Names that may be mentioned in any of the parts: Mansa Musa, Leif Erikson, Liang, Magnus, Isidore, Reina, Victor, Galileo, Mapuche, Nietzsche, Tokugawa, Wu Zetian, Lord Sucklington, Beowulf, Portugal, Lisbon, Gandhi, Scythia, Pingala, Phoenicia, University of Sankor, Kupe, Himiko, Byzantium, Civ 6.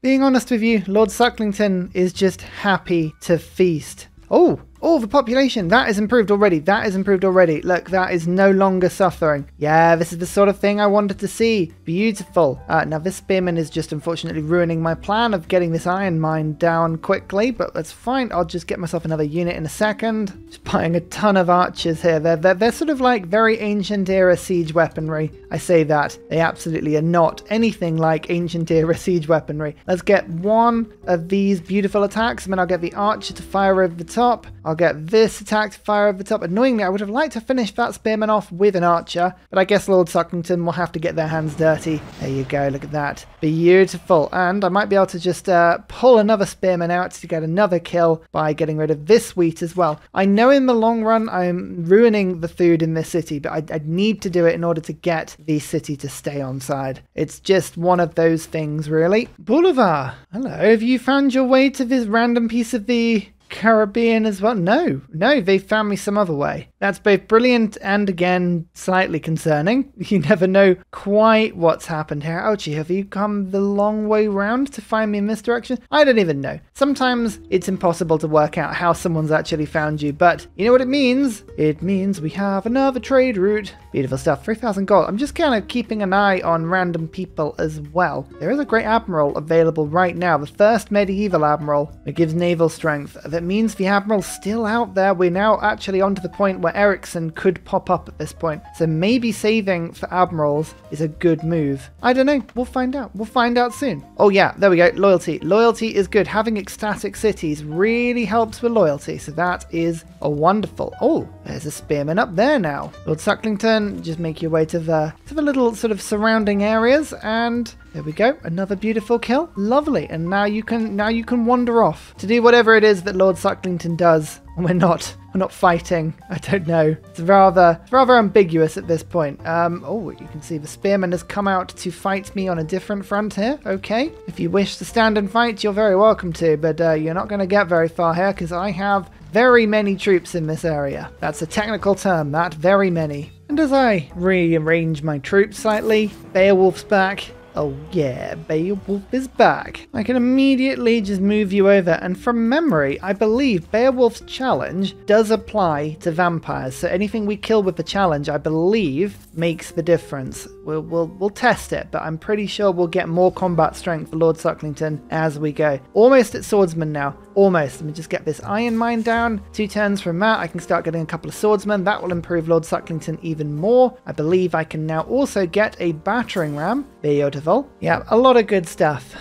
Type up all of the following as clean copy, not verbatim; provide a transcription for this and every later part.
Being honest with you, Lord Sucklington is just happy to feast. Oh, the population, that is improved already. That is improved already. Look, that is no longer suffering. Yeah, this is the sort of thing I wanted to see. Beautiful. Now this spearman is just unfortunately ruining my plan of getting this iron mine down quickly, but that's fine. I'll just get myself another unit in a second. Just buying a ton of archers here. They're sort of like very ancient era siege weaponry. I say that. They absolutely are not anything like ancient era siege weaponry. Let's get one of these beautiful attacks, and then I'll get the archer to fire over the top. I'll get this attack to fire over the top. Annoyingly, I would have liked to finish that spearman off with an archer, but I guess Lord Sucklington will have to get their hands dirty. There you go, look at that. Beautiful. And I might be able to just pull another spearman out to get another kill by getting rid of this wheat as well. I know in the long run I'm ruining the food in this city, but I need to do it in order to get the city to stay on side. It's just one of those things, really. Boulevard. Hello, have you found your way to this random piece of the Caribbean as well? No, they found me some other way. That's both brilliant and, again, slightly concerning. You never know quite what's happened here. Oh, gee, have you come the long way round to find me in this direction? I don't even know. Sometimes it's impossible to work out how someone's actually found you, but you know what it means? It means we have another trade route. Beautiful stuff. 3,000 gold. I'm just kind of keeping an eye on random people as well. There is a great admiral available right now, the first medieval admiral that gives naval strength. That means the admiral's still out there. We're now actually onto the point where Erikson could pop up at this point. So maybe saving for admirals is a good move. I don't know. We'll find out. We'll find out soon. Oh yeah, there we go. Loyalty. Loyalty is good. Having ecstatic cities really helps with loyalty. So that is a wonderful. Oh, there's a spearman up there now. Lord Sucklington, just make your way to the little sort of surrounding areas, and there we go. Another beautiful kill. Lovely. And now you can wander off to do whatever it is that Lord Sucklington does. We're not fighting. I don't know. It's rather ambiguous at this point. Oh, you can see the spearman has come out to fight me on a different front here. Okay. If you wish to stand and fight, you're very welcome to, but you're not going to get very far here because I have very many troops in this area. That's a technical term, that. Very many. And as I rearrange my troops slightly, Beowulf's back. Oh yeah, Beowulf is back. I can immediately just move you over, and from memory, I believe Beowulf's challenge does apply to vampires, so anything we kill with the challenge, I believe, makes the difference. We'll test it, but I'm pretty sure we'll get more combat strength for Lord Sucklington as we go. Almost at swordsman now. Almost. Let me just get this iron mine down. 2 turns from that, I can start getting a couple of swordsmen. That will improve Lord Sucklington even more. I believe I can now also get a battering ram. Beautiful. Yeah, a lot of good stuff.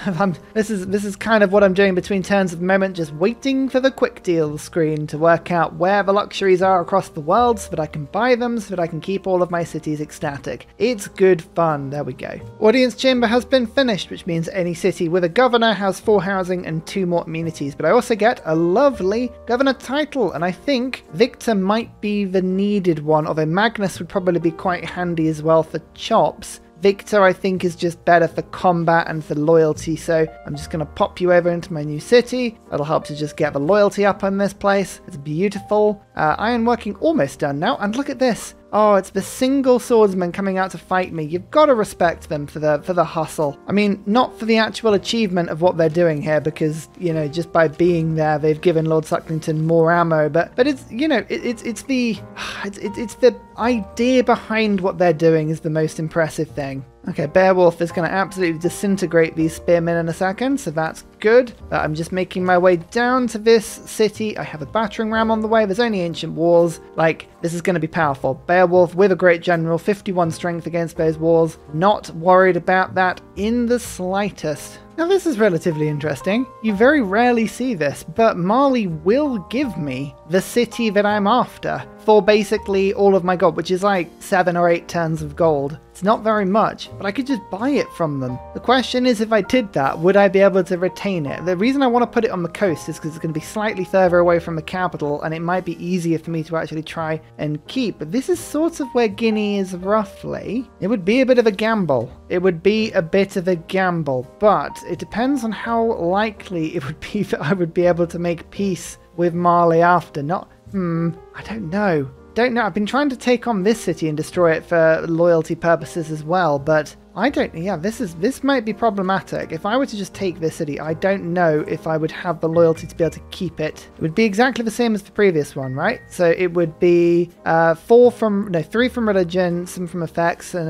This is kind of what I'm doing between turns at the moment, just waiting for the quick deal screen to work out where the luxuries are across the world so that I can buy them, so that I can keep all of my cities ecstatic. It's good fun. There we go. Audience chamber has been finished, which means any city with a governor has 4 housing and 2 more amenities, but I also get a lovely governor title, and I think Victor might be the needed one, although Magnus would probably be quite handy as well for chops. Victor, I think, is just better for combat and for loyalty, so I'm just going to pop you over into my new city. That'll help to just get the loyalty up on this place. It's beautiful. Ironworking almost done now, and look at this. Oh, it's the single swordsman coming out to fight me. You've got to respect them for the hustle. I mean, not for the actual achievement of what they're doing here, because, you know, just by being there, they've given Lord Sucklington more ammo. But it's, you know, it's the idea behind what they're doing is the most impressive thing. Okay, Beowulf is going to absolutely disintegrate these spearmen in a second, so that's good. I'm just making my way down to this city. I have a battering ram on the way. There's only ancient walls. Like, this is going to be powerful. Beowulf with a great general, 51 strength against those walls. Not worried about that in the slightest. Now this is relatively interesting. You very rarely see this, but Marley will give me the city that I'm after for basically all of my gold, which is like 7 or 8 turns of gold. It's not very much, but I could just buy it from them. The question is, if I did that, would I be able to retain it? The reason I want to put it on the coast is because it's going to be slightly further away from the capital, and it might be easier for me to actually try and keep. But this is sort of where Guinea is roughly. It would be a bit of a gamble. It would be a bit of a gamble, but it depends on how likely it would be that I would be able to make peace with Marley after. I don't know. I've been trying to take on this city and destroy it for loyalty purposes as well, but I don't... Yeah, this might be problematic. If I were to just take this city, I don't know if I would have the loyalty to be able to keep it. It would be exactly the same as the previous one, right? So it would be 3 from religion, some from effects, and...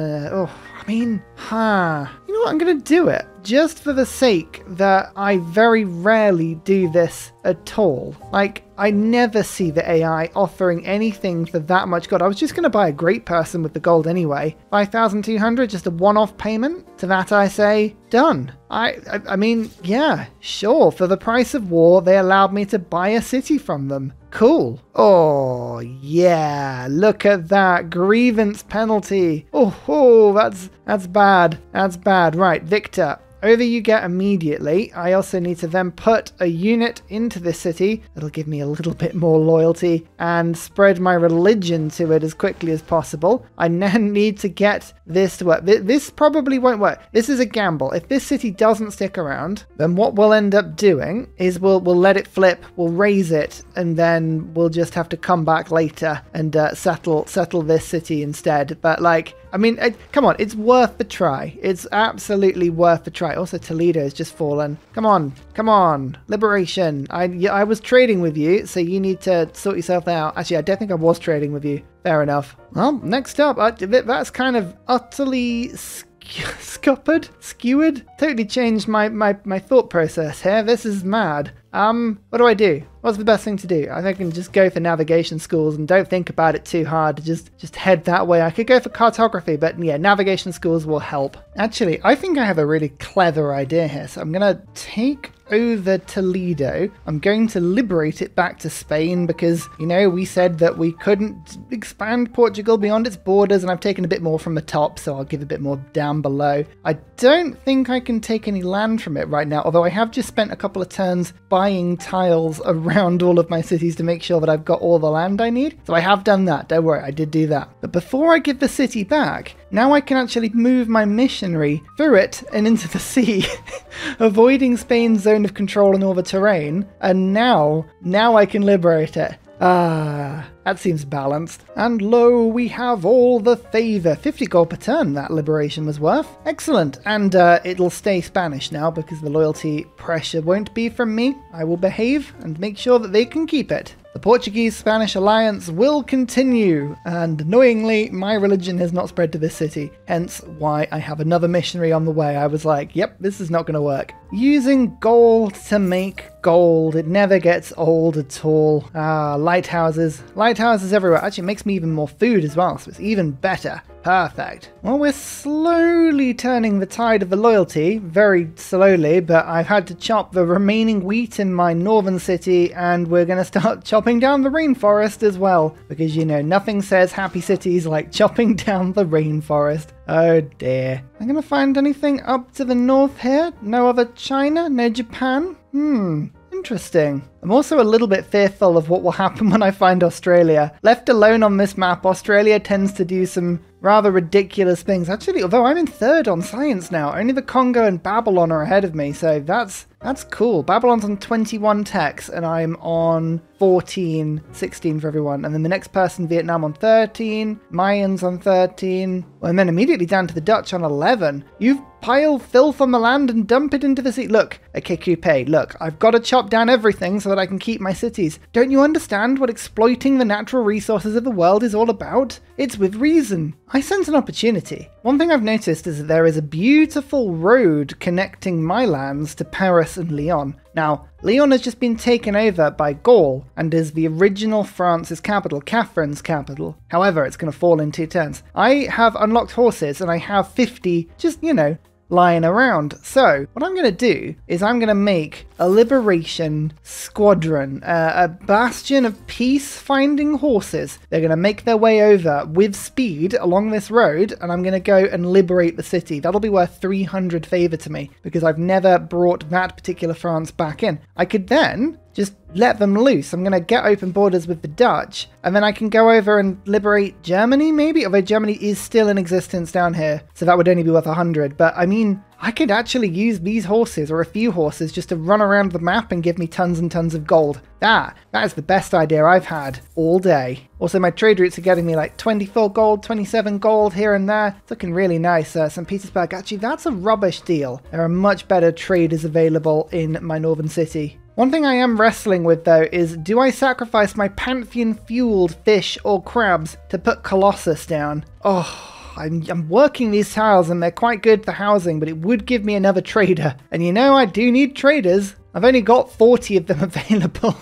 You know what? I'm going to do it. Just for the sake that I very rarely do this at all. Like, I never see the AI offering anything for that much gold. I was just going to buy a great person with the gold anyway. 5,200, just a one-off payment. To that I say, done. I mean, yeah, sure. For the price of war, they allowed me to buy a city from them. Cool. Oh, yeah. Look at that. Grievance penalty. Oh, that's bad. That's bad. Right, Victor. Over you get immediately. I also need to then put a unit into this city. That'll give me a little bit more loyalty and spread my religion to it as quickly as possible. I then need to get this to work. This probably won't work. This is a gamble. If this city doesn't stick around, then what we'll end up doing is we'll let it flip, we'll raise it, and then we'll just have to come back later and settle this city instead. But like... I mean, come on, it's worth the try. It's absolutely worth the try. Also, Toledo's just fallen. Come on, come on. Liberation. I was trading with you, so you need to sort yourself out. Actually, I don't think I was trading with you. Fair enough. Well, next up, that's kind of utterly skewered? Totally changed my thought process here. This is mad. What do I do? What's the best thing to do? I think I can just go for navigation schools and don't think about it too hard. Just head that way. I could go for cartography, but yeah, navigation schools will help. Actually, I think I have a really clever idea here. So I'm going to take over Toledo. I'm going to liberate it back to Spain because, you know, we said that we couldn't expand Portugal beyond its borders, and I've taken a bit more from the top, so I'll give a bit more down below. I don't think I can take any land from it right now, although I have just spent a couple of turns buying tiles around all of my cities to make sure that I've got all the land I need. So I have done that. Don't worry, I did do that. But before I give the city back, now I can actually move my missionary through it and into the sea, avoiding Spain's zone of control and all the terrain, and now I can liberate it. Ah, that seems balanced. And lo, we have all the favour. 50 gold per turn that liberation was worth. Excellent. And it'll stay Spanish now because the loyalty pressure won't be from me. I will behave and make sure that they can keep it. The Portuguese-Spanish alliance will continue, and annoyingly, my religion has not spread to this city, hence why I have another missionary on the way. I was like, yep, this is not going to work. Using gold to make gold. It never gets old at all. Ah, lighthouses. Lighthouses everywhere. Actually, it makes me even more food as well, so it's even better. Perfect. Well, we're slowly turning the tide of the loyalty, very slowly, but I've had to chop the remaining wheat in my northern city, and we're going to start chopping down the rainforest as well, because, you know, nothing says happy cities like chopping down the rainforest. Oh dear. I'm going to find anything up to the north here? No other China? No Japan? Interesting. I'm also a little bit fearful of what will happen when I find Australia. Left alone on this map, Australia tends to do some rather ridiculous things. Actually, although I'm in third on science now. Only the Congo and Babylon are ahead of me, so that's cool. Babylon's on 21 techs, and I'm on 14, 16 for everyone. And then the next person, Vietnam, on 13, Mayans on 13, and then immediately down to the Dutch on 11. You've piled filth on the land and dump it into the sea. Look, okay, Kupe, look, I've got to chop down everything so that I can keep my cities. Don't you understand what exploiting the natural resources of the world is all about? It's with reason. I sense an opportunity. One thing I've noticed is that there is a beautiful road connecting my lands to Paris and Lyon. Now, Lyon has just been taken over by Gaul and is the original France's capital, Catherine's capital. However, it's going to fall in 2 turns. I have unlocked horses and I have 50, just, you know, lying around. So what I'm going to do is I'm going to make a liberation squadron, a bastion of peace finding horses. They're going to make their way over with speed along this road, and I'm going to go and liberate the city. That'll be worth 300 favor to me because I've never brought that particular France back in. I could then Just let them loose. I'm going to get open borders with the Dutch, and then I can go over and liberate Germany, maybe? Although Germany is still in existence down here, so that would only be worth 100. But I mean, I could actually use these horses, or a few horses, just to run around the map and give me tons and tons of gold. That is the best idea I've had all day. Also, my trade routes are getting me like 24 gold, 27 gold here and there. It's looking really nice. St. Petersburg, actually, that's a rubbish deal. There are much better traders available in my northern city. One thing I am wrestling with, though, is do I sacrifice my Pantheon-fueled fish or crabs to put Colossus down? Oh, I'm working these tiles and they're quite good for housing, but it would give me another trader. And you know, I do need traders. I've only got 40 of them available.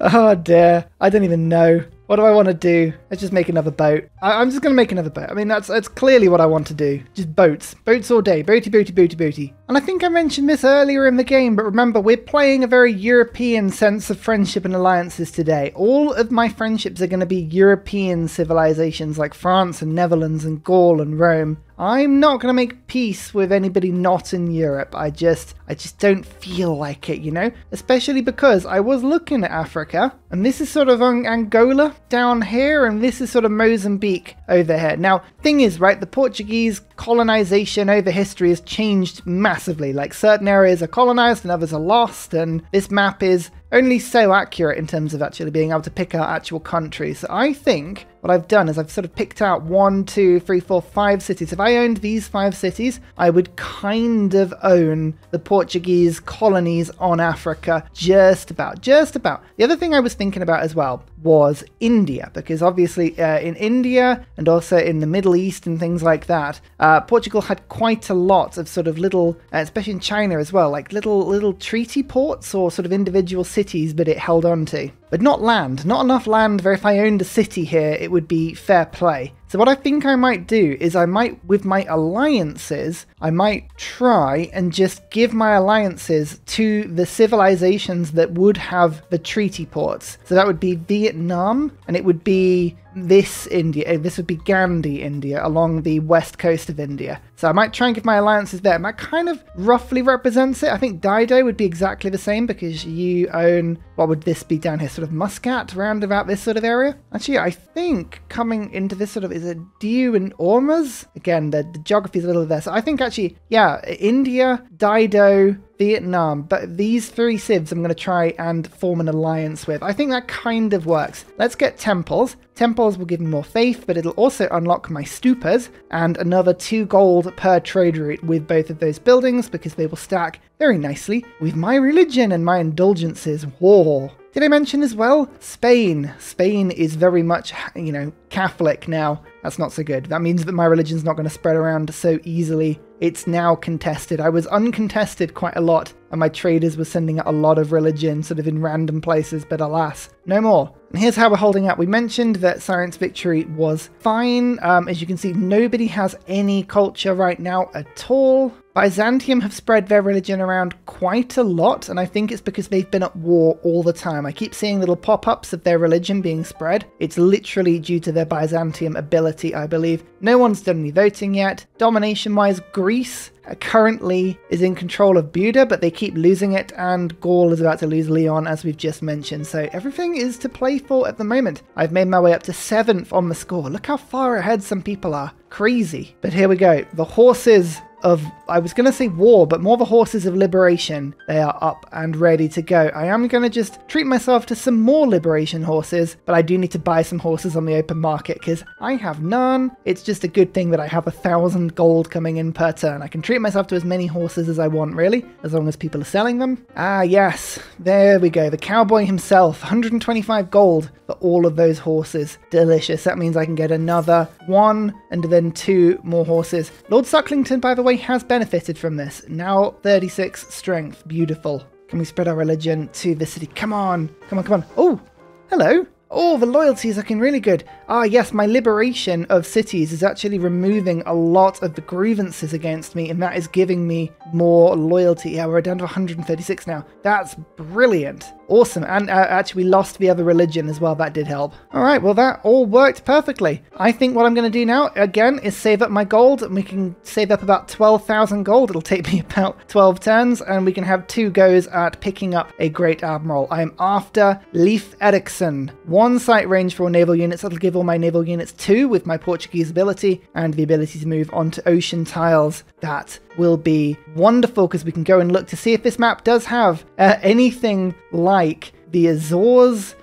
Oh dear, I don't even know. What do I want to do? Let's just make another boat. I'm just going to make another boat. I mean, that's clearly what I want to do. Just boats. Boats all day. Boaty, boaty, boaty, boaty. And I think I mentioned this earlier in the game, but remember, we're playing a very European sense of friendship and alliances today. All of my friendships are going to be European civilizations like France and Netherlands and Gaul and Rome. I'm not going to make peace with anybody not in Europe. I just don't feel like it, you know? Especially because I was looking at Africa, and this is sort of Angola down here, and this is sort of Mozambique over here. Now, thing is, right, the Portuguese colonization over history has changed massively. Like, certain areas are colonized and others are lost, and this map is only so accurate in terms of actually being able to pick out actual countries. So I think what I've done is I've sort of picked out 1, 2, 3, 4, 5 cities. If I owned these 5 cities, I would kind of own the Portuguese colonies on Africa, just about, The other thing I was thinking about as well was India, because obviously in India and also in the Middle East and things like that, Portugal had quite a lot of sort of little, especially in China as well, like little treaty ports or sort of individual cities that it held on to. But not land, not enough land where if I owned a city here, it would be fair play. So what I think I might do is I might, with my alliances, I might try and just give my alliances to the civilizations that would have the treaty ports. So that would be Vietnam, and it would be this India, this would be Gandhi, India, along the west coast of India. So I might try and give my alliances there. And that kind of roughly represents it. I think Dido would be exactly the same because you own, what would this be down here? Sort of Muscat, round about this sort of area. Actually, I think coming into this sort of, is it Diu and Ormuz? Again, the geography is a little there. So I think actually, yeah, India, Dido, Vietnam, but these 3 civs I'm going to try and form an alliance with. I think that kind of works. Let's get temples. Temples will give me more faith, but it'll also unlock my stupas and another 2 gold per trade route with both of those buildings because they will stack very nicely with my religion and my indulgences. Whoa. Did I mention as well? Spain. Spain is very much, you know, Catholic now. That's not so good. That means that my religion's not going to spread around so easily. It's now contested. I was uncontested quite a lot, and my traders were sending out a lot of religion sort of in random places, but alas, no more. And here's how we're holding up. We mentioned that Science Victory was fine. As you can see, nobody has any culture right now at all. Byzantium have spread their religion around quite a lot, and I think it's because they've been at war all the time. I keep seeing little pop-ups of their religion being spread. It's literally due to their Byzantium ability, I believe. No one's done any voting yet. Domination-wise, Greece currently is in control of Buda, but they keep losing it, and Gaul is about to lose Leon, as we've just mentioned. So everything is to play for at the moment. I've made my way up to 7th on the score. Look how far ahead some people are. Crazy. But here we go. The horses of, I was going to say war, but more the horses of liberation. They are up and ready to go. I am going to just treat myself to some more liberation horses, but I do need to buy some horses on the open market because I have none. It's just a good thing that I have 1,000 gold coming in per turn. I can treat myself to as many horses as I want, really, as long as people are selling them. Ah, yes. There we go. The cowboy himself. 125 gold for all of those horses. Delicious. That means I can get another 1 and then 2 more horses. Lord Sucklington, by the way, has benefited from this. Now 36 strength. Beautiful. Can we spread our religion to the city? Come on. Come on, come on. Oh, hello. Oh, the loyalty is looking really good. Ah, yes, my liberation of cities is actually removing a lot of the grievances against me, and that is giving me more loyalty. Yeah, we're down to 136 now. That's brilliant. Awesome. And actually, we lost the other religion as well. That did help. All right, well, that all worked perfectly. I think what I'm going to do now, again, is save up my gold, and we can save up about 12,000 gold. It'll take me about 12 turns, and we can have 2 goes at picking up a Great Admiral. I am after Leif Erikson. 1 sight range for all naval units. That'll give all my naval units 2 with my Portuguese ability, and the ability to move onto ocean tiles. That will be wonderful, because we can go and look to see if this map does have anything like the Azores,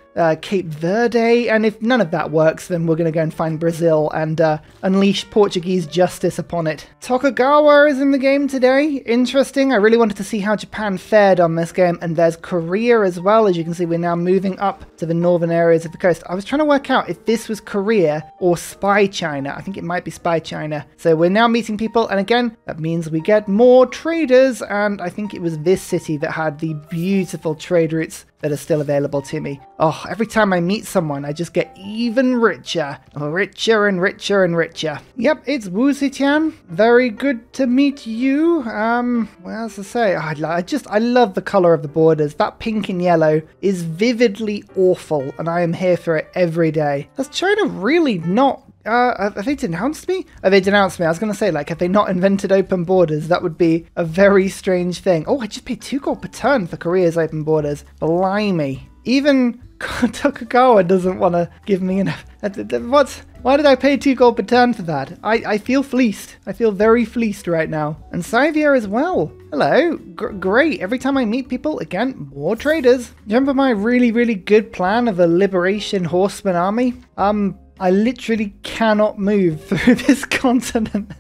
Cape Verde, and if none of that works, then we're going to go and find Brazil and unleash Portuguese justice upon it. Tokugawa is in the game today. Interesting. I really wanted to see how Japan fared on this game, and there's Korea as well. As you can see, we're now moving up to the northern areas of the coast. I was trying to work out if this was Korea or Spy China. I think it might be Spy China. So we're now meeting people, and again, that means we get more traders, and I think it was this city that had the beautiful trade routes that are still available to me. Oh, every time I meet someone, I just get even richer. Richer and richer and richer. Yep, it's Wu Zetian. Very good to meet you. What else to say? Oh, I love the color of the borders. That pink and yellow is vividly awful, and I am here for it every day. Has China really not... have they denounced me? Oh, they denounced me. I was going to say, like, have they not invented open borders? That would be a very strange thing. Oh, I just paid 2 gold per turn for Korea's open borders. Blimey. Even Tokugawa doesn't want to give me enough. What? Why did I pay 2 gold per turn for that? I feel fleeced. I feel very fleeced right now. And Scythia as well. Hello. Great. Every time I meet people, again, more traders. Remember my really, really good plan of a liberation horseman army? I literally cannot move through this continent.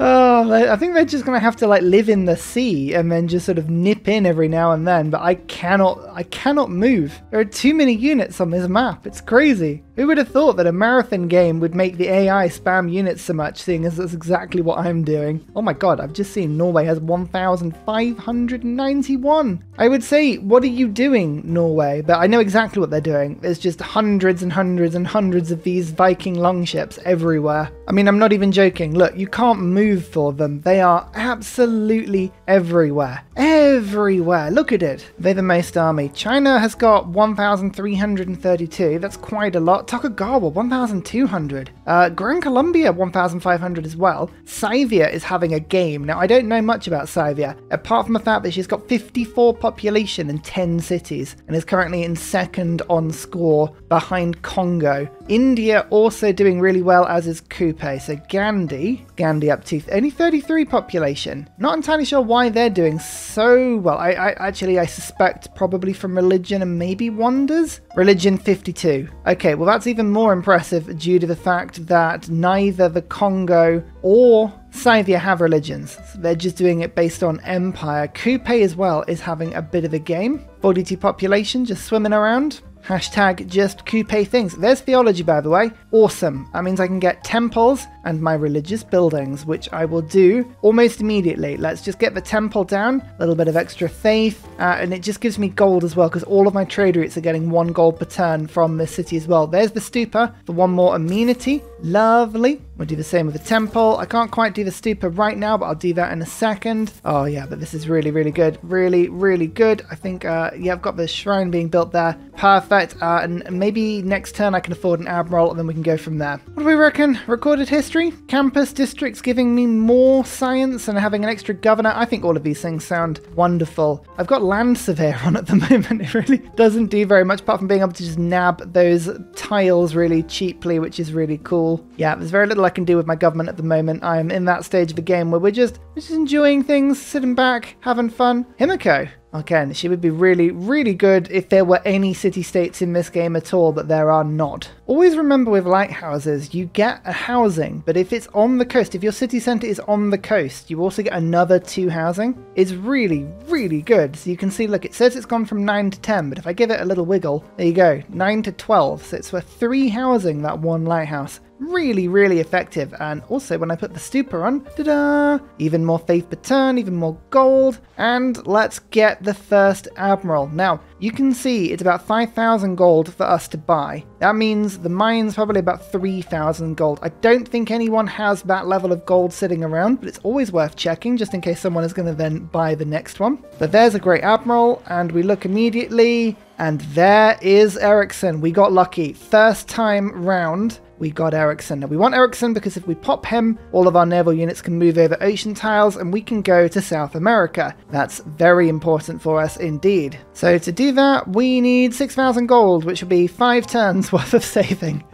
Oh, I think they're just going to have to like live in the sea and then just sort of nip in every now and then, but I cannot move. There are too many units on this map. It's crazy. Who would have thought that a marathon game would make the AI spam units so much, seeing as that's exactly what I'm doing. Oh my god, I've just seen Norway has 1,591. I would say, what are you doing, Norway? But I know exactly what they're doing. There's just hundreds and hundreds and hundreds of these Viking longships everywhere. I mean, I'm not even joking. Look, you can't move for them. They are absolutely everywhere. Everywhere. Look at it. They're the most army. China has got 1,332. That's quite a lot. Tokugawa, 1,200. Gran Colombia, 1,500 as well. Scythia is having a game. Now, I don't know much about Scythia, apart from the fact that she's got 54 population and 10 cities, and is currently in 2nd on score behind Congo. India also doing really well, as is Kupe. So Gandhi up to only 33 population. Not entirely sure why they're doing so well. I suspect probably from religion and maybe wonders. Religion 52. Okay, well that's even more impressive due to the fact that neither the Congo or Scythia have religions. So they're just doing it based on empire. Kupe as well is having a bit of a game. 42 population, just swimming around. Hashtag just Kupe things. There's theology, by the way. Awesome. That means I can get temples and my religious buildings, which I will do almost immediately. Let's just get the temple down. A little bit of extra faith. And it just gives me gold as well, because all of my trade routes are getting 1 gold per turn from this city as well. There's the stupa for 1 more amenity. Lovely. We'll do the same with the temple. I can't quite do the stupa right now, but I'll do that in a second. Oh yeah, but this is really, really good. Really, really good. I think, yeah, I've got the shrine being built there. Perfect. And maybe next turn I can afford an admiral and then we can go from there. What do we reckon? Recorded history? Campus districts giving me more science and having an extra governor. I think all of these things sound wonderful. I've got land surveyor on at the moment. It really doesn't do very much apart from being able to just nab those tiles really cheaply, which is really cool. Yeah, there's very little I can do with my government at the moment. I am in that stage of the game where we're just enjoying things, sitting back, having fun. Himiko. Again, she would be really, really good if there were any city-states in this game at all, but there are not. Always remember with lighthouses, you get a housing, but if it's on the coast, if your city centre is on the coast, you also get another 2 housing. It's really, really good. So you can see, look, it says it's gone from 9 to 10, but if I give it a little wiggle, there you go, 9 to 12. So it's for 3 housing, that 1 lighthouse. Really, really effective. And also when I put the stupa on, ta-da, even more faith per turn, even more gold. And let's get get the First Admiral. Now, you can see it's about 5,000 gold for us to buy. That means the mine's probably about 3,000 gold. I don't think anyone has that level of gold sitting around, but it's always worth checking just in case someone is going to then buy the next one. But there's a Great Admiral, and we look immediately, and there is Erikson. We got lucky. First time round, we got Erikson. Now, we want Erikson because if we pop him, all of our naval units can move over ocean tiles and we can go to South America. That's very important for us indeed. So to do that, we need 6,000 gold, which would be 5 turns worth of saving.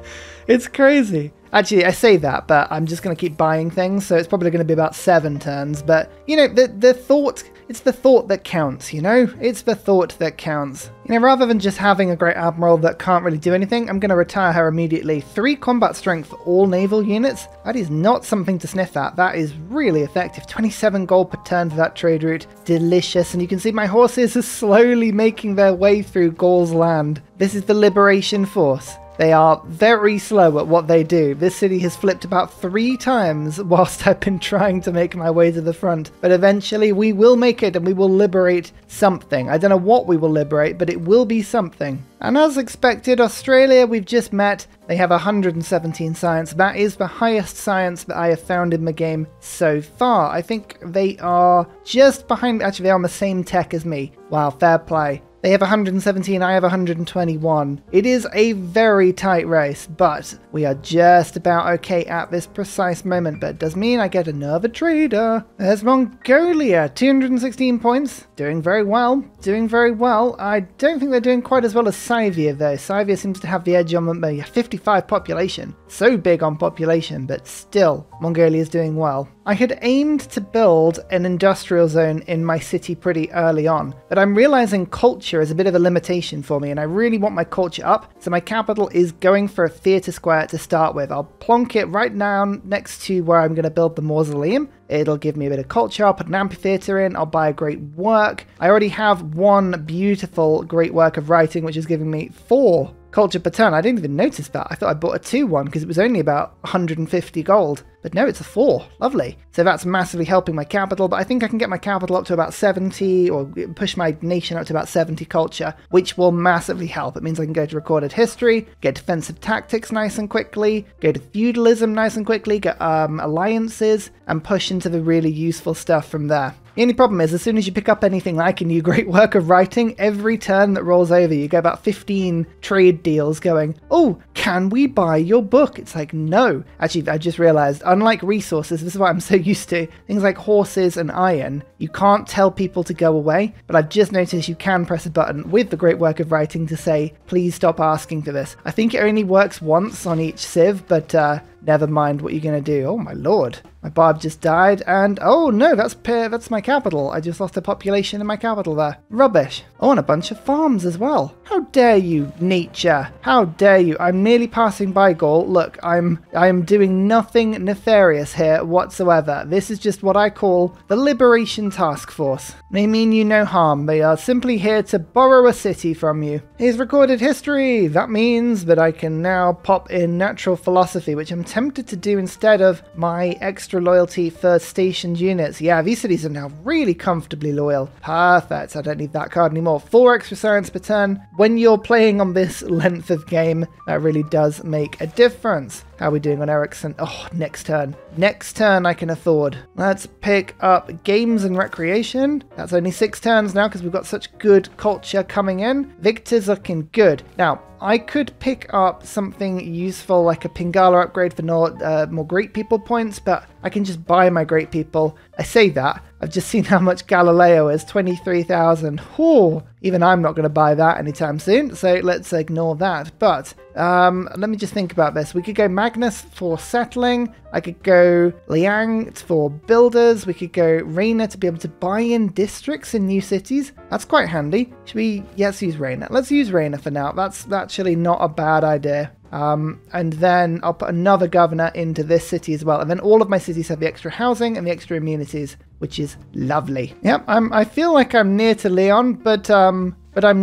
It's crazy. Actually, I say that, but I'm just going to keep buying things, so it's probably going to be about 7 turns. But, you know, the thought... It's the thought that counts, you know? It's the thought that counts. You know, rather than just having a Great Admiral that can't really do anything, I'm going to retire her immediately. 3 combat strength for all naval units? That is not something to sniff at. That is really effective. 27 gold per turn for that trade route. Delicious. And you can see my horses are slowly making their way through Gaul's land. This is the Liberation Force. They are very slow at what they do. This city has flipped about 3 times whilst I've been trying to make my way to the front. But eventually we will make it and we will liberate something. I don't know what we will liberate, but it will be something. And as expected, Australia, we've just met. They have 117 science. That is the highest science that I have found in the game so far. I think they are just behind... Actually, they are on the same tech as me. Wow, fair play. They have 117, I have 121. It is a very tight race, but we are just about okay at this precise moment. But it does mean I get another trader. There's Mongolia, 216 points. Doing very well, doing very well. I don't think they're doing quite as well as Scythia, though. Scythia seems to have the edge on 55 population. So big on population, but still, Mongolia is doing well. I had aimed to build an industrial zone in my city pretty early on, but I'm realizing culture is a bit of a limitation for me and I really want my culture up, so my capital is going for a theatre square to start with. I'll plonk it right down next to where I'm going to build the mausoleum. It'll give me a bit of culture. I'll put an amphitheatre in. I'll buy a great work. I already have one beautiful great work of writing, which is giving me 4 culture per turn. I didn't even notice that. I thought I bought a 2-1 because it was only about 150 gold. But no, it's a 4. Lovely. So that's massively helping my capital, but I think I can get my capital up to about 70 or push my nation up to about 70 culture, which will massively help. It means I can go to recorded history, get defensive tactics nice and quickly, go to feudalism nice and quickly, get alliances, and push into the really useful stuff from there. The only problem is, as soon as you pick up anything like a new great work of writing, every turn that rolls over, you get about 15 trade deals going, oh, can we buy your book? It's like, no. Actually, I just realized, unlike resources, this is what I'm so used to, things like horses and iron, you can't tell people to go away, but I've just noticed you can press a button with the great work of writing to say, please stop asking for this. I think it only works once on each civ, but never mind what you're going to do. Oh my lord. My barb just died and... Oh no, that's my capital. I just lost the population in my capital there. Rubbish. Oh, and a bunch of farms as well. How dare you, Nietzsche. How dare you. I'm nearly passing by Gaul. Look, I am doing nothing nefarious here whatsoever. This is just what I call the Liberation Task Force. They mean you no harm. They are simply here to borrow a city from you. Here's recorded history. That means that I can now pop in natural philosophy, which I'm tempted to do instead of my extra loyalty for stationed units. Yeah, these cities are now really comfortably loyal. Perfect. I don't need that card anymore. 4 extra science per turn. When you're playing on this length of game, that really does make a difference. How are we doing on Erikson? Oh, next turn. Next turn I can afford. Let's pick up games and recreation. That's only 6 turns now because we've got such good culture coming in. Victor's looking good. Now, I could pick up something useful like a Pingala upgrade for more Great People points, but I can just buy my Great People. I say that. I've just seen how much Galileo is, 23,000. Oh, even I'm not going to buy that anytime soon, so let's ignore that. But let me just think about this. We could go Magnus for settling. I could go Liang for builders. We could go Reina to be able to buy in districts in new cities. That's quite handy. Should we? Yes, use Reina. Let's use Reina for now. That's actually not a bad idea. And then I'll put another governor into this city as well. And then all of my cities have the extra housing and the extra immunities, which is lovely. Yep, I feel like I'm near to Leon, but I'm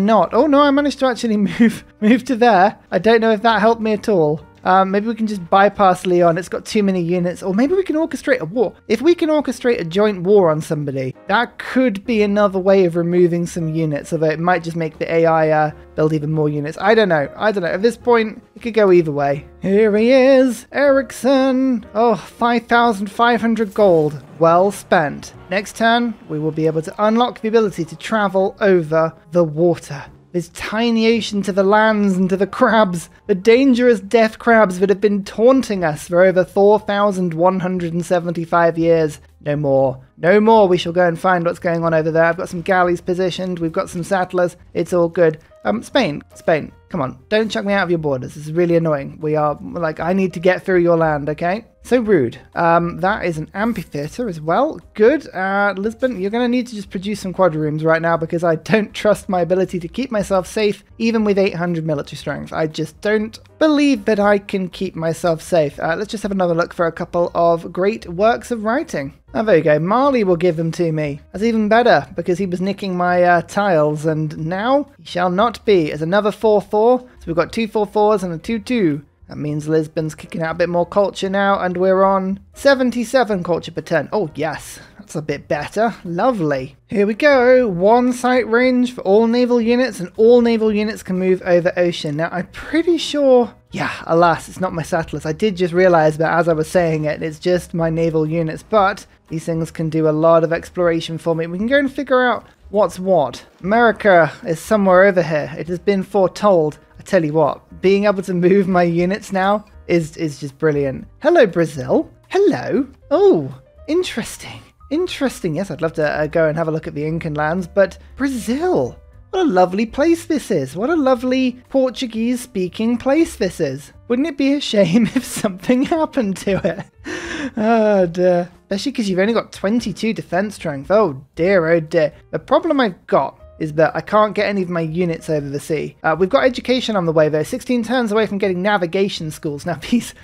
not. Oh no, I managed to actually move to there. I don't know if that helped me at all. Maybe we can just bypass Leon. It's got too many units. Or maybe we can orchestrate a war. If we can orchestrate a joint war on somebody, that could be another way of removing some units, although it might just make the AI build even more units. I don't know. I don't know. At this point, it could go either way. Here he is, Erikson. Oh, 5,500 gold. Well spent. Next turn, we will be able to unlock the ability to travel over the water. This tiny ocean to the lands and to the crabs, the dangerous death crabs that have been taunting us for over 4,175 years. No more. No more. We shall go and find what's going on over there. I've got some galleys positioned. We've got some settlers. It's all good. Spain. Spain. Come on. Don't chuck me out of your borders. This is really annoying. We are, like, I need to get through your land, okay? So rude. That is an amphitheater as well. Good. Lisbon, you're going to need to just produce some quadrooms right now because I don't trust my ability to keep myself safe even with 800 military strength. I just don't believe that I can keep myself safe. Let's just have another look for a couple of great works of writing. Oh, there you go. Marley will give them to me. That's even better, because he was nicking my tiles, and now he shall not be. As another 4-4, so we've got two 4-4s and a 2-2. That means Lisbon's kicking out a bit more culture now, and we're on 77 culture per turn. Oh, yes. That's a bit better. Lovely. Here we go. One sight range for all naval units, and all naval units can move over ocean. Now, I'm pretty sure... yeah, alas, it's not my settlers. I did just realise that as I was saying it, it's just my naval units, but these things can do a lot of exploration for me. We can go and figure out what's what. America is somewhere over here. It has been foretold. I tell you what, being able to move my units now is just brilliant. Hello, Brazil. Hello. Oh, interesting. Interesting. Yes, I'd love to go and have a look at the Incan lands, but Brazil. What a lovely place this is. What a lovely Portuguese-speaking place this is. Wouldn't it be a shame if something happened to it? Oh dear. Especially because you've only got 22 defense strength. Oh dear, oh dear. The problem I've got is that I can't get any of my units over the sea. We've got education on the way though, 16 turns away from getting navigation schools. Now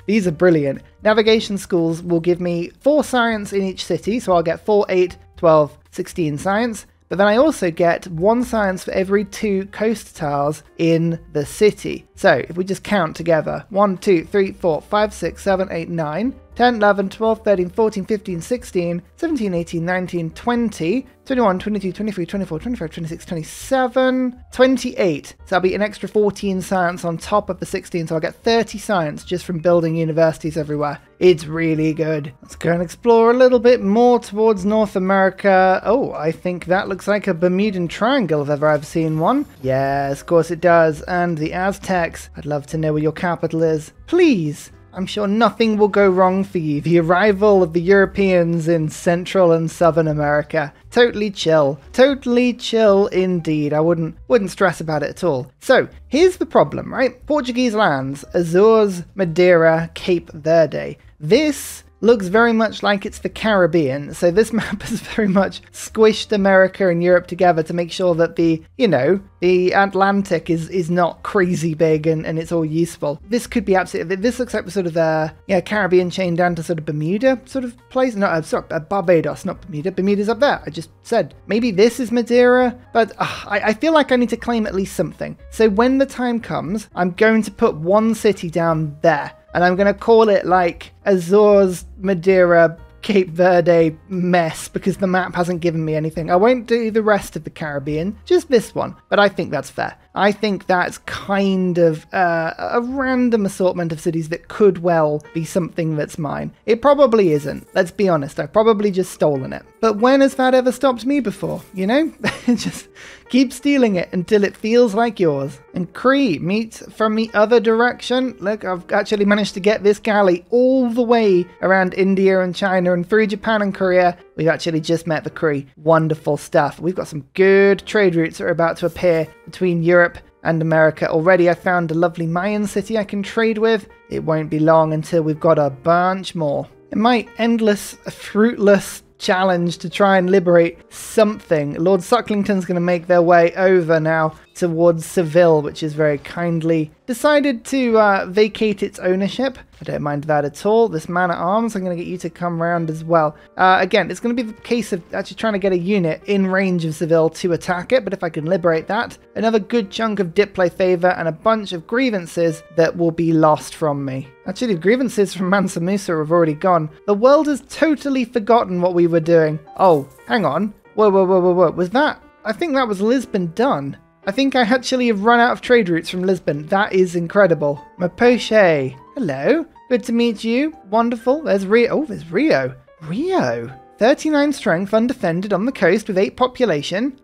these are brilliant. Navigation schools will give me 4 science in each city, so I'll get 4, 8, 12, 16 science. But then I also get 1 science for every 2 coast tiles in the city. So if we just count together, 1, 2, 3, 4, 5, 6, 7, 8, 9, 10, 11, 12, 13, 14, 15, 16, 17, 18, 19, 20, 21, 22, 23, 24, 25, 26, 27, 28. So that'll be an extra 14 science on top of the 16. So I'll get 30 science just from building universities everywhere. It's really good. Let's go and explore a little bit more towards North America. Oh, I think that looks like a Bermudan Triangle if ever I've seen one. Yes, of course it does. And the Aztecs. I'd love to know where your capital is. Please. I'm sure nothing will go wrong for you. The arrival of the Europeans in Central and Southern America. Totally chill. Totally chill indeed. I wouldn't stress about it at all. So, here's the problem, right? Portuguese lands, Azores, Madeira, Cape Verde. This looks very much like it's the Caribbean. So this map has very much squished America and Europe together to make sure that the, you know, the Atlantic is not crazy big and it's all useful. This could be absolutely, this looks like sort of a, yeah, Caribbean chain down to sort of Bermuda sort of place. No, I'm sorry, Barbados, not Bermuda. Bermuda's up there. I just said, maybe this is Madeira, but I feel like I need to claim at least something. So when the time comes, I'm going to put one city down there. And I'm going to call it like Azores, Madeira, Cape Verde mess because the map hasn't given me anything. I won't do the rest of the Caribbean, just this one. But I think that's fair. I think that's kind of a random assortment of cities that could well be something that's mine. It probably isn't. Let's be honest. I've probably just stolen it. But when has that ever stopped me before? You know, just keep stealing it until it feels like yours. And Cree, meet from the other direction. Look, I've actually managed to get this galley all the way around India and China and through Japan and Korea. We've actually just met the Cree. Wonderful stuff. We've got some good trade routes that are about to appear between Europe and America. Already I found a lovely Mayan city I can trade with. It won't be long until we've got a bunch more. In my endless, fruitless challenge to try and liberate something, Lord Sucklington's going to make their way over now towards Seville, which is very kindly decided to vacate its ownership. I don't mind that at all. This man at arms, I'm going to get you to come round as well. Again, it's going to be the case of actually trying to get a unit in range of Seville to attack it, but if I can liberate that, another good chunk of Diplo favour and a bunch of grievances that will be lost from me. Actually, the grievances from Mansa Musa have already gone. The world has totally forgotten what we were doing. Oh, hang on. Whoa, whoa, whoa, whoa, whoa. Was that? I think that was Lisbon done. I think I actually have run out of trade routes from Lisbon. That is incredible. Mapoche. Hello. Good to meet you. Wonderful. There's Rio. Oh, there's Rio. Rio. 39 strength, undefended on the coast with 8 population.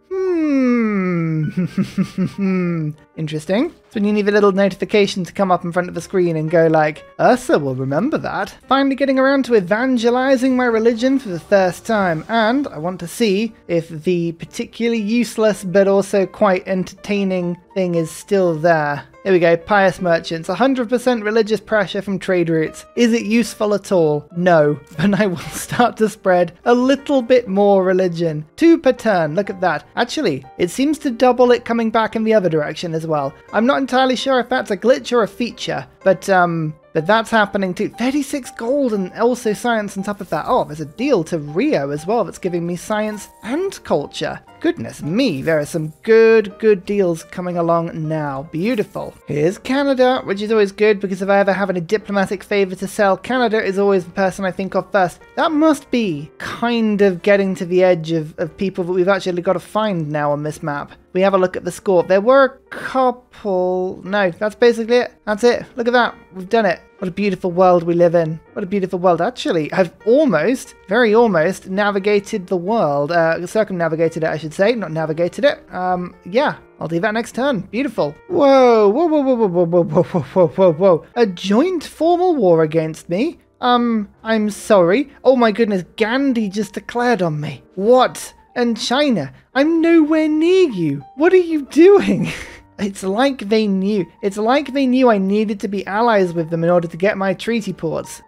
Interesting. So when you need a little notification to come up in front of the screen and go like, Ursa will remember that. Finally getting around to evangelizing my religion for the first time, and I want to see if the particularly useless but also quite entertaining thing is still there. There we go, pious merchants, 100% religious pressure from trade routes. Is it useful at all? No, but I will start to spread a little bit more religion. 2 per turn, look at that. Actually, it seems to double it coming back in the other direction as well. I'm not entirely sure if that's a glitch or a feature, but that's happening too. 36 gold and also science on top of that. Oh, there's a deal to Rio as well that's giving me science and culture. Goodness me, there are some good deals coming along now. Beautiful. Here's Canada, which is always good because if I ever have any diplomatic favour to sell, Canada is always the person I think of first. That must be kind of getting to the edge of people that we've actually got to find now on this map. We have a look at the score. There were a couple... No, that's basically it. That's it. Look at that. We've done it. What a beautiful world we live in. What a beautiful world. Actually, I've almost, very almost, navigated the world. Circumnavigated it, I should say. Not navigated it. Yeah. I'll do that next turn. Beautiful. Whoa. Whoa, whoa, whoa, whoa, whoa, whoa, whoa, whoa, whoa, whoa. A joint formal war against me? I'm sorry. Oh my goodness. Gandhi just declared on me. What? And China, I'm nowhere near you. What are you doing? It's like they knew. It's like they knew I needed to be allies with them in order to get my treaty ports.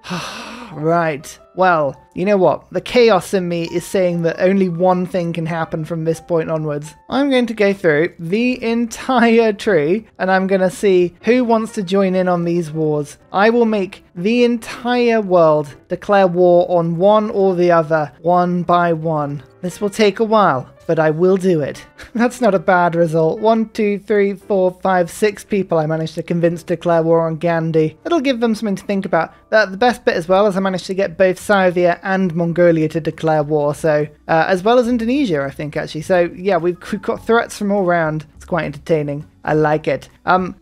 Right. Well, you know what? The chaos in me is saying that only one thing can happen from this point onwards. I'm going to go through the entire tree and I'm going to see who wants to join in on these wars. I will make the entire world declare war on one or the other, one by one. This will take a while, but I will do it. That's not a bad result. 1, 2, 3, 4, 5, 6 people I managed to convince to declare war on Gandhi. It'll give them something to think about. The best bit as well is I managed to get both Scythia and Mongolia to declare war, so as well as Indonesia, I think, actually. So yeah, we've got threats from all round. It's quite entertaining. I like it.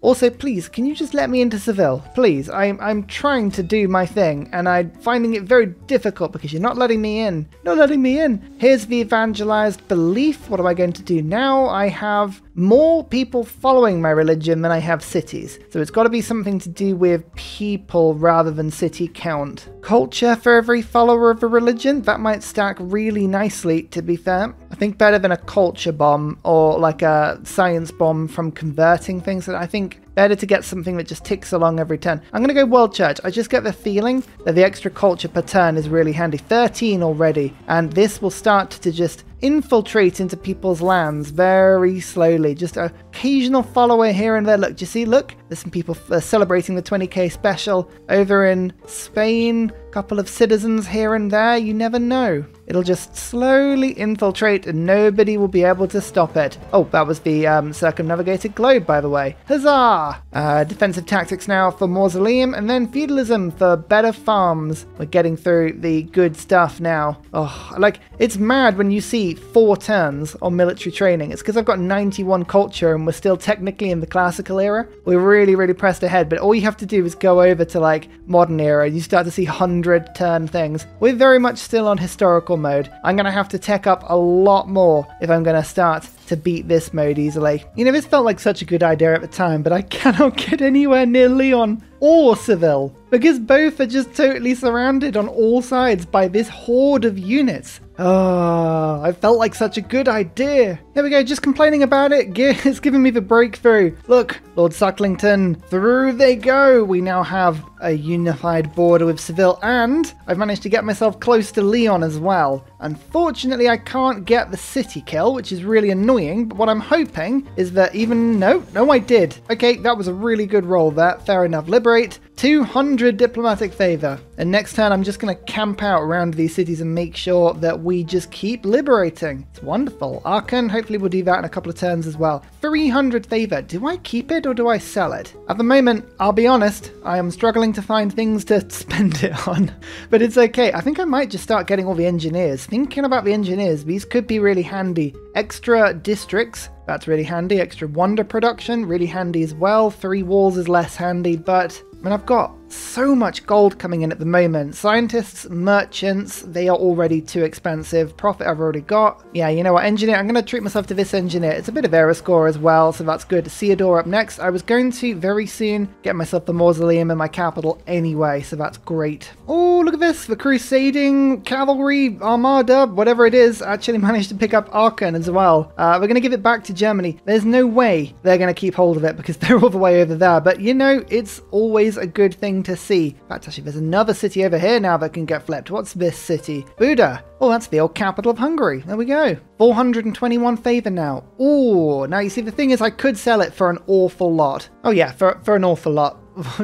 Also, please, can you just let me into Seville? Please, I'm trying to do my thing, and I'm finding it very difficult because you're not letting me in. Not letting me in. Here's the evangelized belief. What am I going to do now? I have more people following my religion than I have cities. So it's got to be something to do with people rather than city count. Culture for every follower of a religion? That might stack really nicely, to be fair. I think better than a culture bomb or like a science bomb from converting things. That I think better to get something that just ticks along every turn. I'm going to go World Church. I just get the feeling that the extra culture per turn is really handy. 13 already, and this will start to just infiltrate into people's lands very slowly. Just an occasional follower here and there. Look, do you see? Look, there's some people celebrating the 20k special over in Spain. Couple of citizens here and there, you never know. It'll just slowly infiltrate and nobody will be able to stop it. Oh, that was the circumnavigated globe, by the way. Huzzah! Defensive tactics now for mausoleum, and then feudalism for better farms. We're getting through the good stuff now. Oh, like, it's mad when you see 4 turns on military training. It's because I've got 91 culture and we're still technically in the classical era. We're really pressed ahead, but all you have to do is go over to, like, modern era. You start to see 100 turn things. We're very much still on historical mode. I'm going to have to tech up a lot more if I'm going to start to beat this mode easily. You know, this felt like such a good idea at the time, but I cannot get anywhere near Leon or Seville because both are just totally surrounded on all sides by this horde of units. Oh, I felt like such a good idea. There we go, just complaining about it. It's giving me the breakthrough. Look, Lord Sucklington, through they go. We now have a unified border with Seville, and I've managed to get myself close to Leon as well. Unfortunately, I can't get the city kill, which is really annoying, but what I'm hoping is that even... No, I did. Okay, that was a really good roll there. Fair enough. Liberate. 200 diplomatic favor. And next turn, I'm just going to camp out around these cities and make sure that we just keep liberating. It's wonderful. Arkhan, hopefully we'll do that in a couple of turns as well. 300 favor. Do I keep it or do I sell it? At the moment, I'll be honest, I am struggling to find things to spend it on, but it's okay. I think I might just start getting all the engineers. Thinking about the engineers, these could be really handy. Extra districts, that's really handy. Extra wonder production, really handy as well. 3 walls is less handy, but... I mean, I've got so much gold coming in at the moment. Scientists, merchants, they are already too expensive. Profit I've already got. Yeah, you know what, engineer, I'm going to treat myself to this engineer. It's a bit of error score as well, so that's good. Isidore up next. I was going to very soon get myself the mausoleum in my capital anyway, so that's great. Oh, look at this. The crusading cavalry armada, whatever it is, actually managed to pick up Arkhan as well. We're going to give it back to Germany. There's no way they're going to keep hold of it because they're all the way over there. But, you know, it's always a good thing to see. In fact, actually, there's another city over here now that can get flipped. What's this city? Buda. Oh, that's the old capital of Hungary. There we go. 421 favor now. Oh, now you see, the thing is I could sell it for an awful lot. Oh yeah, for an awful lot.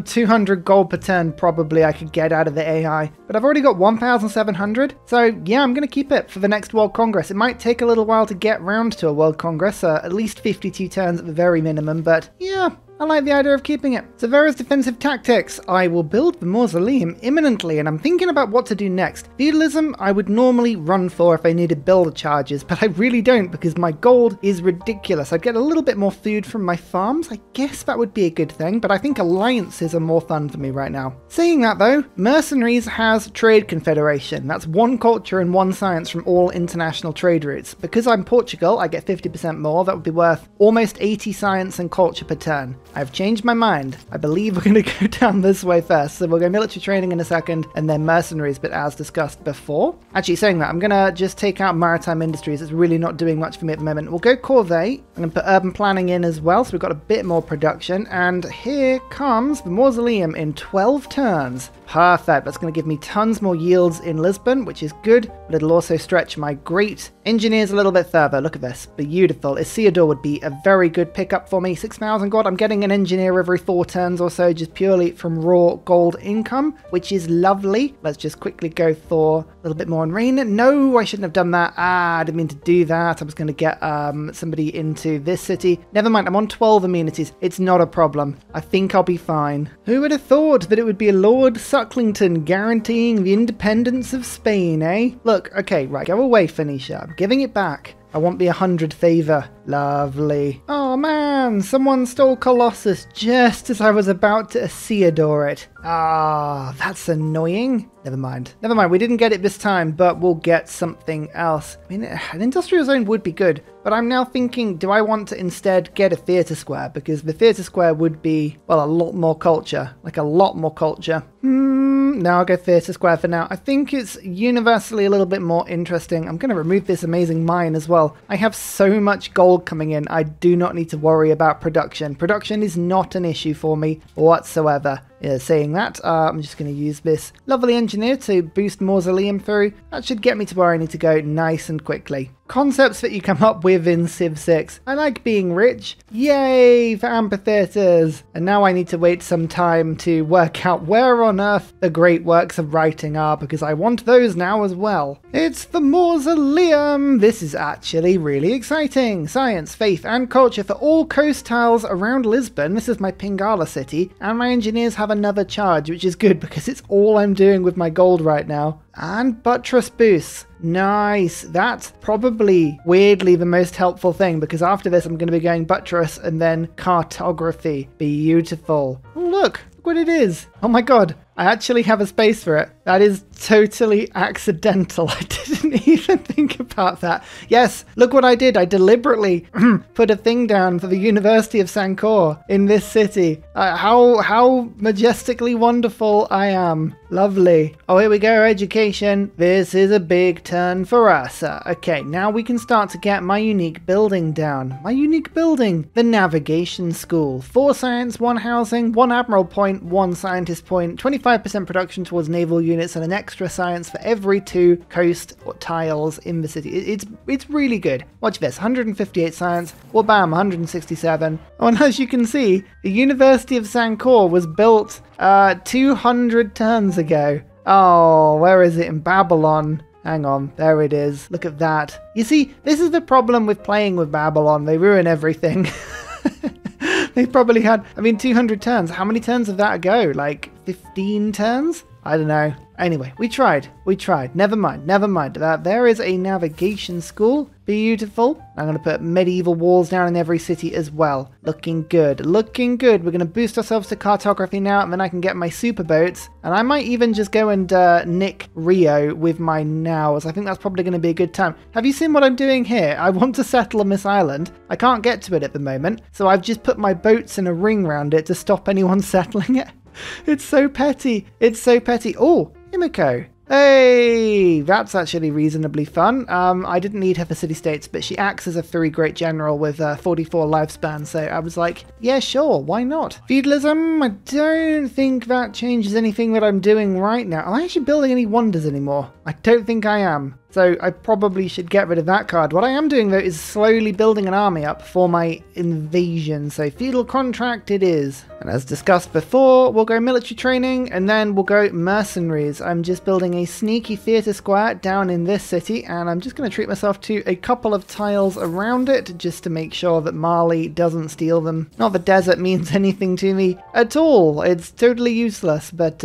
200 gold per turn probably I could get out of the AI, but I've already got 1,700, so yeah, I'm going to keep it for the next World Congress. It might take a little while to get round to a World Congress, at least 52 turns at the very minimum, but yeah, I like the idea of keeping it. So various defensive tactics. I will build the mausoleum imminently, and I'm thinking about what to do next. Feudalism I would normally run for if I needed builder charges, but I really don't because my gold is ridiculous. I'd get a little bit more food from my farms. I guess that would be a good thing, but I think alliances are more fun for me right now. Saying that though, mercenaries has trade confederation. That's 1 culture and 1 science from all international trade routes. Because I'm Portugal, I get 50% more. That would be worth almost 80 science and culture per turn. I've changed my mind. I believe we're going to go down this way first. So we'll go military training in a second and then mercenaries, but as discussed before. Actually, saying that, I'm going to just take out maritime industries. It's really not doing much for me at the moment. We'll go corvée. I'm going to put urban planning in as well. So we've got a bit more production. And here comes the mausoleum in 12 turns. Perfect. That's going to give me tons more yields in Lisbon, which is good. But it'll also stretch my great engineers a little bit further. Look at this. Beautiful. Isidore would be a very good pickup for me. 6,000 gold. I'm getting an engineer every 4 turns or so, just purely from raw gold income, which is lovely. Let's just quickly go for a little bit more on Reina. No, I shouldn't have done that. I didn't mean to do that. I was going to get somebody into this city. Never mind, I'm on 12 amenities. It's not a problem. I think I'll be fine. Who would have thought that it would be a Lord Sucklington guaranteeing the independence of Spain, eh? Look, okay, right, go away, Phoenicia. I'm giving it back. I want the 100 favor. Lovely. Oh man, someone stole Colossus just as I was about to Isidore it. Ah, that's annoying. Never mind. We didn't get it this time, but we'll get something else. I mean, an industrial zone would be good, but I'm now thinking, do I want to instead get a theatre square? Because the theatre square would be, well, a lot more culture. Like a lot more culture. No, I'll go theatre square for now. I think it's universally a little bit more interesting. I'm going to remove this amazing mine as well. I have so much gold coming in. I do not need to worry about production. Production is not an issue for me whatsoever. Yeah, saying that, I'm just going to use this lovely engineer to boost mausoleum through. That should get me to where I need to go nice and quickly. Concepts that you come up with in Civ 6. I like being rich. Yay for amphitheaters. And now I need to wait some time to work out where on earth the great works of writing are, because I want those now as well. It's the mausoleum. This is actually really exciting. Science, faith and culture for all coast tiles around Lisbon. This is my Pingala city, and my engineers have another charge, which is good because it's all I'm doing with my gold right now. And buttress boosts. Nice. That's probably weirdly the most helpful thing, because after this I'm going to be going buttress and then cartography. Beautiful. Look, look what it is. Oh my god, I actually have a space for it. That is totally accidental. I didn't even think about that. Yes, look what I did. I deliberately put a thing down for the University of Sankor in this city. How majestically wonderful I am. Lovely. Oh, here we go, education. This is a big turn for us. Okay, now we can start to get my unique building down. My unique building, the navigation school. 4 science, 1 housing, 1 admiral point, 1 scientist point, 25 5% production towards naval units, and an extra science for every 2 coast or tiles in the city. It's really good. Watch this, 158 science, or bam, 167. Oh, and as you can see, the University of Sankor was built 200 turns ago. Oh, where is it? In Babylon. Hang on, there it is. Look at that. You see, this is the problem with playing with Babylon. They ruin everything. They probably had, I mean, 200 turns. How many turns of that ago? Like 15 turns? I don't know. Anyway, we tried. Never mind. There is a navigation school. Beautiful. I'm going to put medieval walls down in every city as well. Looking good. We're going to boost ourselves to cartography now, and then I can get my super boats. And I might even just go and nick Rio with my nows. I think that's probably going to be a good time. Have you seen what I'm doing here? I want to settle on this island. I can't get to it at the moment, so I've just put my boats in a ring round it to stop anyone settling it. It's so petty. Oh, Himiko. Hey, that's actually reasonably fun. I didn't need her for city-states, but she acts as a 3 great general with 44 lifespan, so I was like, yeah, sure, why not? Feudalism, I don't think that changes anything that I'm doing right now. Am I actually building any wonders anymore? I don't think I am. So I probably should get rid of that card. What I am doing, though, is slowly building an army up for my invasion. So feudal contract it is. And as discussed before, we'll go military training, and then we'll go mercenaries. I'm just building a sneaky theatre square down in this city, and I'm just going to treat myself to a couple of tiles around it, just to make sure that Mali doesn't steal them. Not the desert means anything to me at all. It's totally useless, but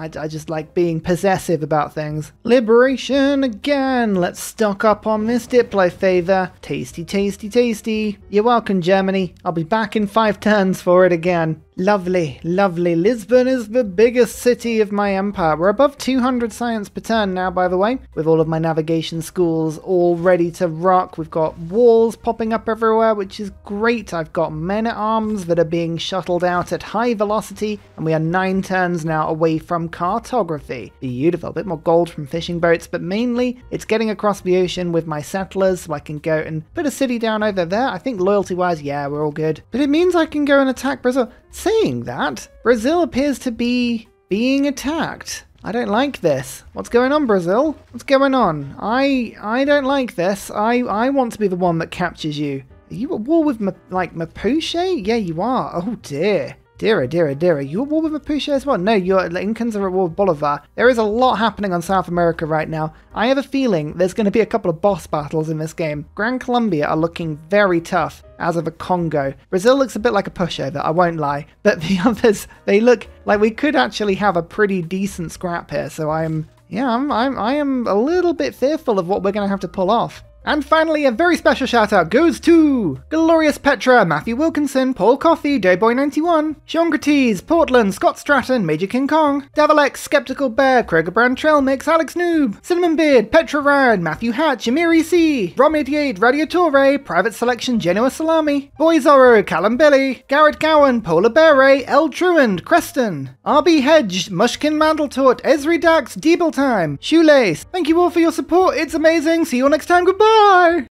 I just like being possessive about things. Liberation again! Let's stock up on this Diplo favour. Tasty. You're welcome, Germany. I'll be back in 5 turns for it again. Lovely. Lisbon is the biggest city of my empire. We're above 200 science per turn now, by the way, with all of my navigation schools all ready to rock. We've got walls popping up everywhere, which is great. I've got men-at-arms that are being shuttled out at high velocity, and we are 9 turns now away from cartography. Beautiful. A bit more gold from fishing boats, but mainly it's getting across the ocean with my settlers, so I can go and put a city down over there. I think loyalty-wise, yeah, we're all good. But it means I can go and attack Brazil. Saying that, Brazil appears to be being attacked. I don't like this. What's going on, Brazil? What's going on? I don't like this. I want to be the one that captures you. Are you at war with, Mapuche? Yeah, you are. Oh, dear. Dear, you at war with Mapuche as well? No, the Incans are at war with Bolivar. There is a lot happening on South America right now. I have a feeling there's going to be a couple of boss battles in this game. Gran Colombia are looking very tough, as of a Congo. Brazil looks a bit like a pushover, I won't lie. But the others, they look like we could actually have a pretty decent scrap here. So I am a little bit fearful of what we're going to have to pull off. And finally, a very special shout out goes to Glorious Petra, Matthew Wilkinson, Paul Coffey, Doughboy91, Sean Gratis, Portland, Scott Stratton, Major King Kong, Davalex, Skeptical Bear, Krogerbrand Trailmix, Alex Noob, Cinnamon Beard, Petra Rad, Matthew Hatch, Amiri C, Rom88, Radio Torre, Private Selection, Genoa Salami, Boy Zorro, Callum Billy, Garrett Gowan, Polar Bear Ray, L Truand, Creston, RB Hedge, Mushkin Mandeltort, Esri Dax, Deeble Time, Shoelace. Thank you all for your support. It's amazing. See you all next time. Goodbye.